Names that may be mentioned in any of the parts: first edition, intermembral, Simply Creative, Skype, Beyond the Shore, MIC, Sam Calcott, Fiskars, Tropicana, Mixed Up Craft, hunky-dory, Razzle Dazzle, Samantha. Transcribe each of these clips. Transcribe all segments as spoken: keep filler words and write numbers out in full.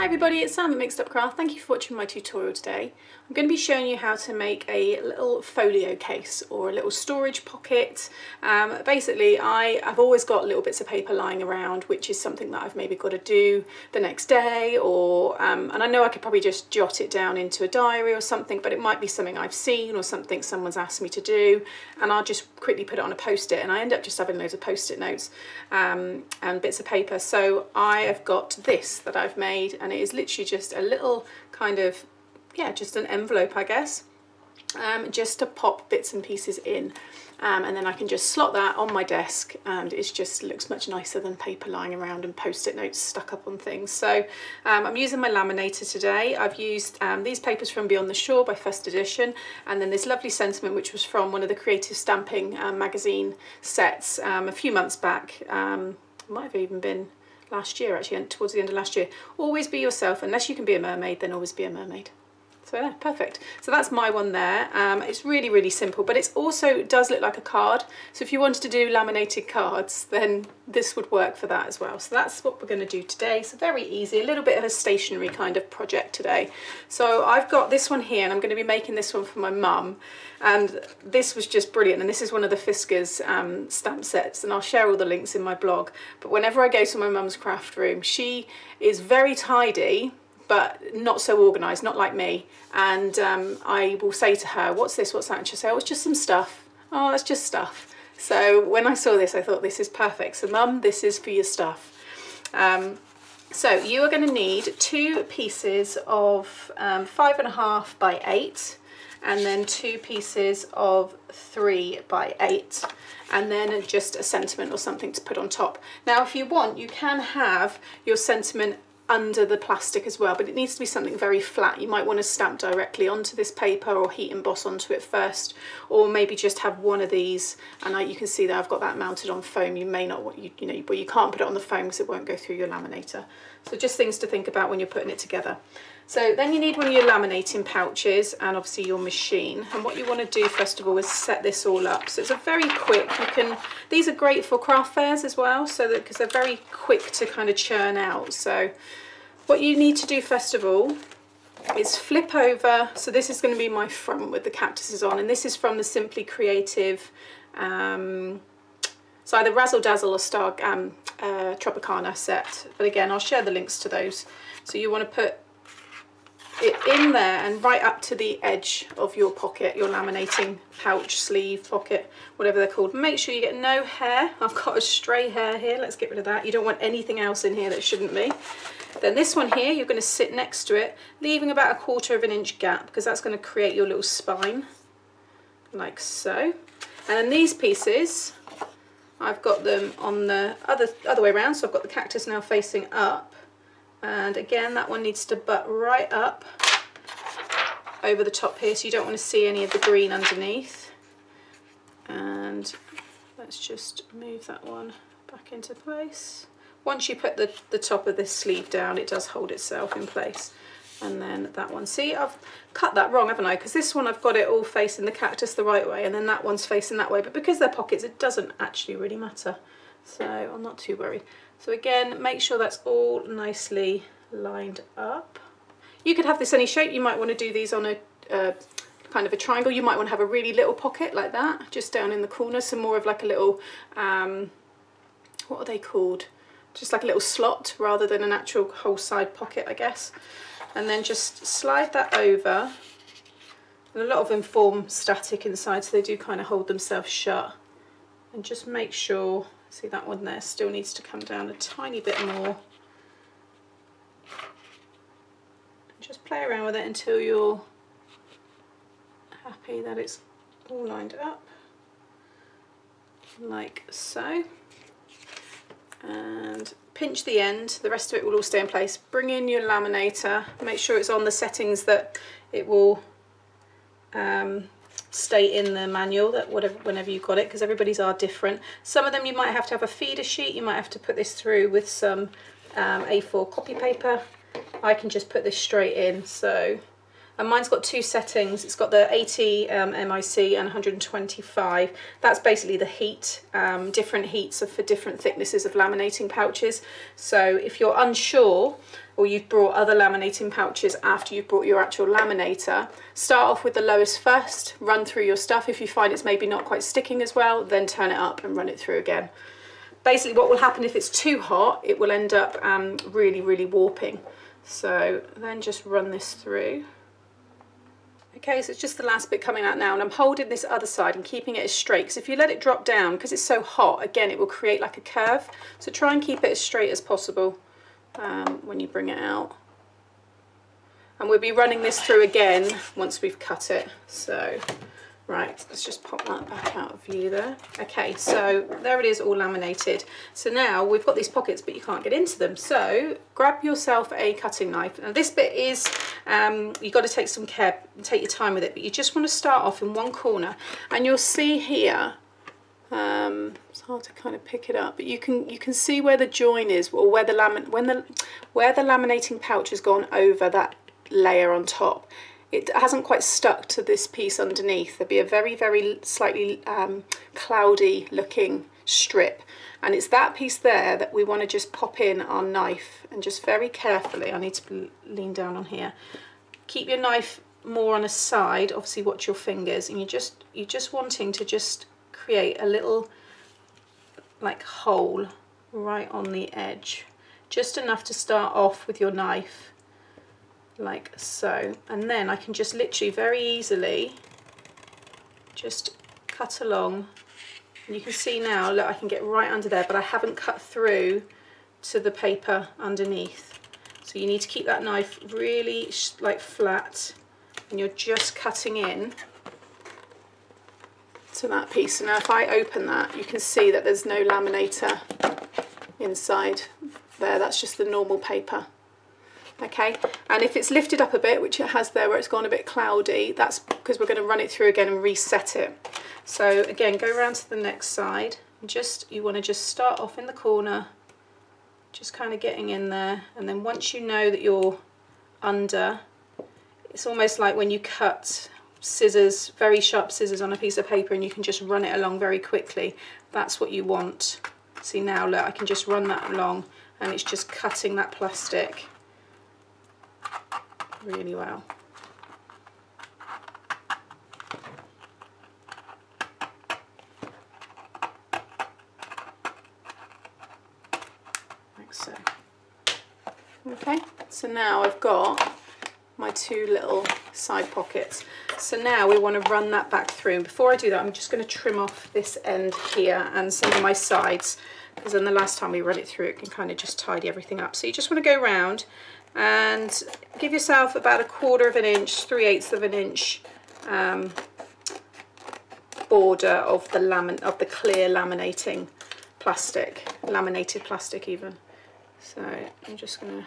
Hi everybody, it's Sam at Mixed Up Craft. Thank you for watching my tutorial today. I'm going to be showing you how to make a little folio case or a little storage pocket. Um, basically, I, I've always got little bits of paper lying around, which is something that I've maybe got to do the next day, or um, and I know I could probably just jot it down into a diary or something, but it might be something I've seen or something someone's asked me to do, and I'll just quickly put it on a post-it, and I end up just having loads of post-it notes um, and bits of paper. So I have got this that I've made, and it is literally just a little kind of, yeah, just an envelope, I guess, um, just to pop bits and pieces in, um, and then I can just slot that on my desk, and it just looks much nicer than paper lying around and post-it notes stuck up on things. So um, I'm using my laminator today. I've used um, these papers from Beyond the Shore by First Edition, and then this lovely sentiment which was from one of the Creative Stamping um, magazine sets um, a few months back. Um, might have even been last year, actually, and towards the end of last year. Always be yourself. Unless you can be a mermaid, then always be a mermaid. So yeah, perfect. So that's my one there. Um, it's really, really simple, but it also does look like a card. So if you wanted to do laminated cards, then this would work for that as well. So that's what we're going to do today. So very easy, a little bit of a stationary kind of project today. So I've got this one here, and I'm going to be making this one for my mum. And this was just brilliant. And this is one of the Fiskars um, stamp sets, and I'll share all the links in my blog. But whenever I go to my mum's craft room, she is very tidy, but not so organised, not like me. And um, I will say to her, what's this, what's that? And she'll say, oh, it's just some stuff. Oh, that's just stuff. So when I saw this, I thought, this is perfect. So mum, this is for your stuff. Um, so you are gonna need two pieces of um, five and a half by eight, and then two pieces of three by eight, and then just a sentiment or something to put on top. Now, if you want, you can have your sentiment under the plastic as well, but it needs to be something very flat. You might want to stamp directly onto this paper or heat emboss onto it first, or maybe just have one of these, and I, you can see that I've got that mounted on foam. You may not want, you, you know, but you can't put it on the foam because it won't go through your laminator. So just things to think about when you're putting it together. So then you need one of your laminating pouches and obviously your machine. And what you want to do first of all is set this all up. So it's a very quick, you can, these are great for craft fairs as well, so that because they're very quick to kind of churn out. So what you need to do first of all is flip over. So this is going to be my front with the cactuses on, and this is from the Simply Creative, um, it's either Razzle Dazzle or Star, um, uh, Tropicana set, but again I'll share the links to those. So you want to put it in there and right up to the edge of your pocket, your laminating pouch, sleeve, pocket, whatever they're called. Make sure you get no hair. I've got a stray hair here, let's get rid of that. You don't want anything else in here that shouldn't be. Then this one here, you're going to sit next to it, leaving about a quarter of an inch gap, because that's going to create your little spine, like so. And then these pieces, I've got them on the other, other way around, so I've got the cactus now facing up. And again, that one needs to butt right up over the top here, so you don't want to see any of the green underneath. And let's just move that one back into place. Once you put the, the top of this sleeve down, it does hold itself in place. And then that one, see, I've cut that wrong, haven't I? Because this one, I've got it all facing the cactus the right way, and then that one's facing that way. But because they're pockets, it doesn't actually really matter. So I'm not too worried. So again, make sure that's all nicely lined up. You could have this any shape. You might want to do these on a uh, kind of a triangle. You might want to have a really little pocket like that, just down in the corner. So more of like a little, um, what are they called? Just like a little slot rather than an actual whole side pocket, I guess. And then just slide that over. And a lot of them form static inside, so they do kind of hold themselves shut. And just make sure, see that one there still needs to come down a tiny bit more. Just play around with it until you're happy that it's all lined up, like so. And pinch the end, the rest of it will all stay in place. Bring in your laminator, make sure it's on the settings that it will um, stay in the manual, that whatever, whenever you've got it, because everybody's are different. Some of them you might have to have a feeder sheet, you might have to put this through with some um, A four copy paper. I can just put this straight in, so, and mine's got two settings. It's got the eighty um, M I C and one hundred twenty-five. That's basically the heat, um, different heats are for different thicknesses of laminating pouches. So if you're unsure or you've brought other laminating pouches after you've brought your actual laminator, start off with the lowest first, run through your stuff. If you find it's maybe not quite sticking as well, then turn it up and run it through again. Basically what will happen if it's too hot, it will end up um, really, really warping. So then just run this through. Okay, so it's just the last bit coming out now, and I'm holding this other side and keeping it as straight, because if you let it drop down, because it's so hot, again, it will create like a curve. So try and keep it as straight as possible um, when you bring it out. And we'll be running this through again once we've cut it. So, right, let's just pop that back out of view there. Okay, so there it is, all laminated. So now we've got these pockets, but you can't get into them. So grab yourself a cutting knife. Now this bit is, um, you've got to take some care and take your time with it, but you just want to start off in one corner, and you'll see here, um, it's hard to kind of pick it up, but you can you can see where the join is, or where the lamin when the where the laminating pouch has gone over that layer on top. It hasn't quite stuck to this piece underneath. There'll be a very, very slightly um, cloudy looking strip. And it's that piece there that we want to just pop in our knife, and just very carefully, I need to lean down on here. Keep your knife more on a side, obviously watch your fingers, and you're just, you're just wanting to just create a little like hole right on the edge. Just enough to start off with your knife. Like so, and then I can just literally very easily just cut along, and you can see now, look, I can get right under there, but I haven't cut through to the paper underneath. So you need to keep that knife really like flat, and you're just cutting in to that piece. So now if I open that, you can see that there's no laminator inside there, that's just the normal paper. Okay, and if it's lifted up a bit, which it has there where it's gone a bit cloudy, that's because we're going to run it through again and reset it. So again, go around to the next side, and just you want to just start off in the corner, just kind of getting in there, and then once you know that you're under, it's almost like when you cut scissors, very sharp scissors on a piece of paper, and you can just run it along very quickly. That's what you want. See now, look, I can just run that along, and it's just cutting that plastic really well. Like so. Okay, so now I've got my two little side pockets. So now we want to run that back through. And before I do that, I'm just going to trim off this end here and some of my sides, because then the last time we run it through, it can kind of just tidy everything up. So you just want to go round and give yourself about a quarter of an inch, three-eighths of an inch um, border of the lamin of the clear laminating plastic, laminated plastic even. So I'm just gonna,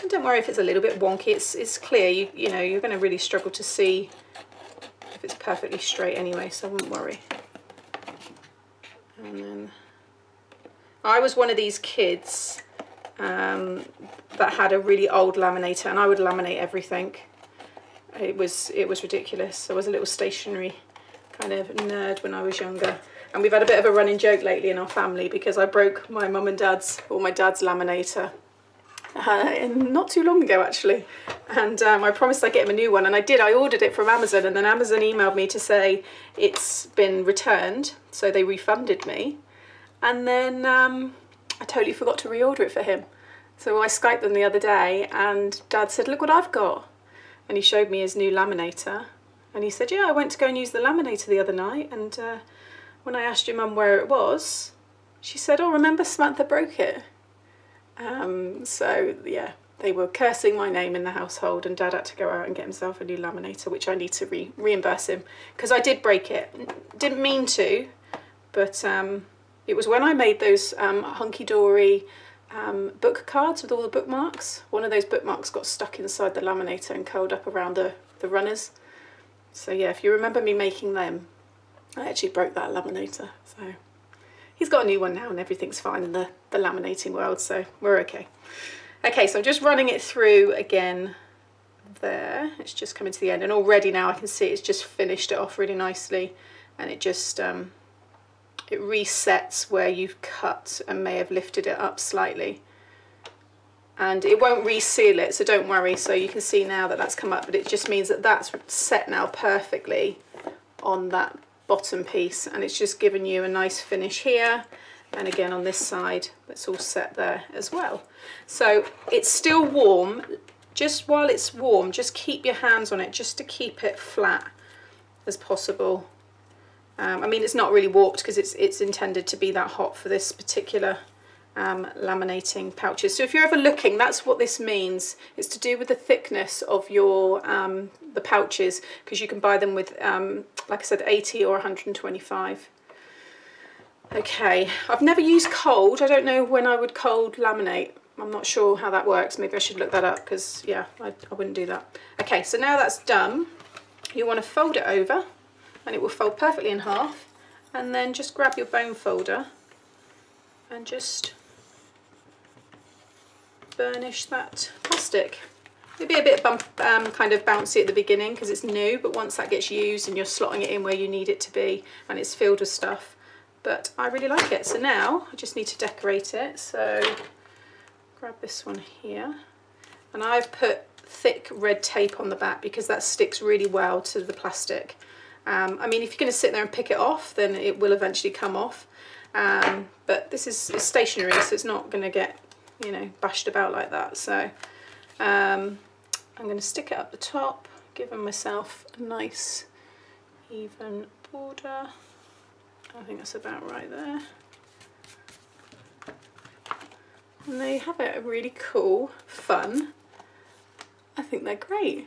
and don't worry if it's a little bit wonky, it's it's clear, you you know, you're gonna really struggle to see if it's perfectly straight anyway, so I wouldn't worry. And then I was one of these kids Um, that had a really old laminator, and I would laminate everything. It was it was ridiculous. I was a little stationary kind of nerd when I was younger, and we've had a bit of a running joke lately in our family because I broke my mum and dad's or my dad's laminator uh, not too long ago actually, and um, I promised I'd get him a new one, and I did. I ordered it from Amazon, and then Amazon emailed me to say it's been returned, so they refunded me, and then um, I totally forgot to reorder it for him. So I Skyped them the other day, and Dad said, look what I've got. And he showed me his new laminator. And he said, yeah, I went to go and use the laminator the other night. And uh, when I asked your mum where it was, she said, oh, remember Samantha broke it. Um, so yeah, they were cursing my name in the household, and Dad had to go out and get himself a new laminator, which I need to re reimburse him. Because I did break it. Didn't mean to, but um, it was when I made those um, hunky-dory um, book cards with all the bookmarks. One of those bookmarks got stuck inside the laminator and curled up around the, the runners. So yeah, if you remember me making them, I actually broke that laminator. So he's got a new one now, and everything's fine in the, the laminating world, so we're okay. Okay, so I'm just running it through again there. It's just coming to the end, and already now I can see it's just finished it off really nicely, and it just... Um, It resets where you've cut and may have lifted it up slightly. and it won't reseal it, so don't worry. So you can see now that that's come up, but it just means that that's set now perfectly on that bottom piece, and it's just given you a nice finish here, and again on this side it's all set there as well. So it's still warm. Just while it's warm, just keep your hands on it just to keep it flat as possible. Um, I mean, it's not really warped because it's it's intended to be that hot for this particular um, laminating pouches. So if you're ever looking, that's what this means. It's to do with the thickness of your um, the pouches, because you can buy them with, um, like I said, eighty or one hundred and twenty-five. Okay, I've never used cold. I don't know when I would cold laminate. I'm not sure how that works. Maybe I should look that up, because yeah, I, I wouldn't do that. Okay, so now that's done, you want to fold it over and it will fold perfectly in half, and then just grab your bone folder and just burnish that plastic. It'll be a bit bump, um, kind of bouncy at the beginning because it's new, but once that gets used and you're slotting it in where you need it to be and it's filled with stuff, but I really like it. So now I just need to decorate it. So grab this one here, and I've put thick red tape on the back because that sticks really well to the plastic. Um, I mean, if you're going to sit there and pick it off, then it will eventually come off. Um, but this is it's stationary, so it's not going to get, you know, bashed about like that. So um, I'm going to stick it up the top, giving myself a nice even border. I think that's about right there. And there you have it, a really cool, fun, I think they're great.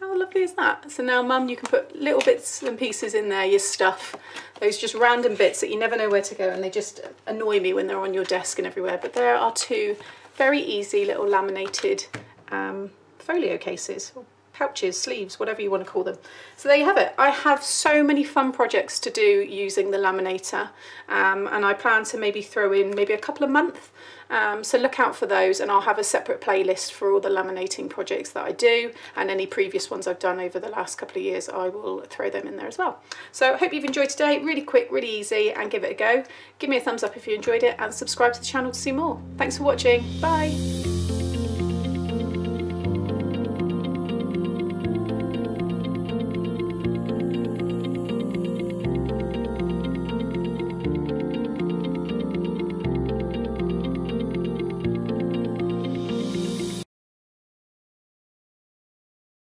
How lovely is that? So now, Mum, you can put little bits and pieces in there, your stuff, those just random bits that you never know where to go, and they just annoy me when they're on your desk and everywhere. But there are two very easy little laminated um, folio cases, or pouches, sleeves, whatever you want to call them. So there you have it. I have so many fun projects to do using the laminator, um, and I plan to maybe throw in maybe a couple a month. Um, so look out for those, and I'll have a separate playlist for all the laminating projects that I do, and any previous ones I've done over the last couple of years, I will throw them in there as well. So I hope you've enjoyed today. Really quick, really easy, and give it a go. Give me a thumbs up if you enjoyed it, and subscribe to the channel to see more. Thanks for watching. Bye.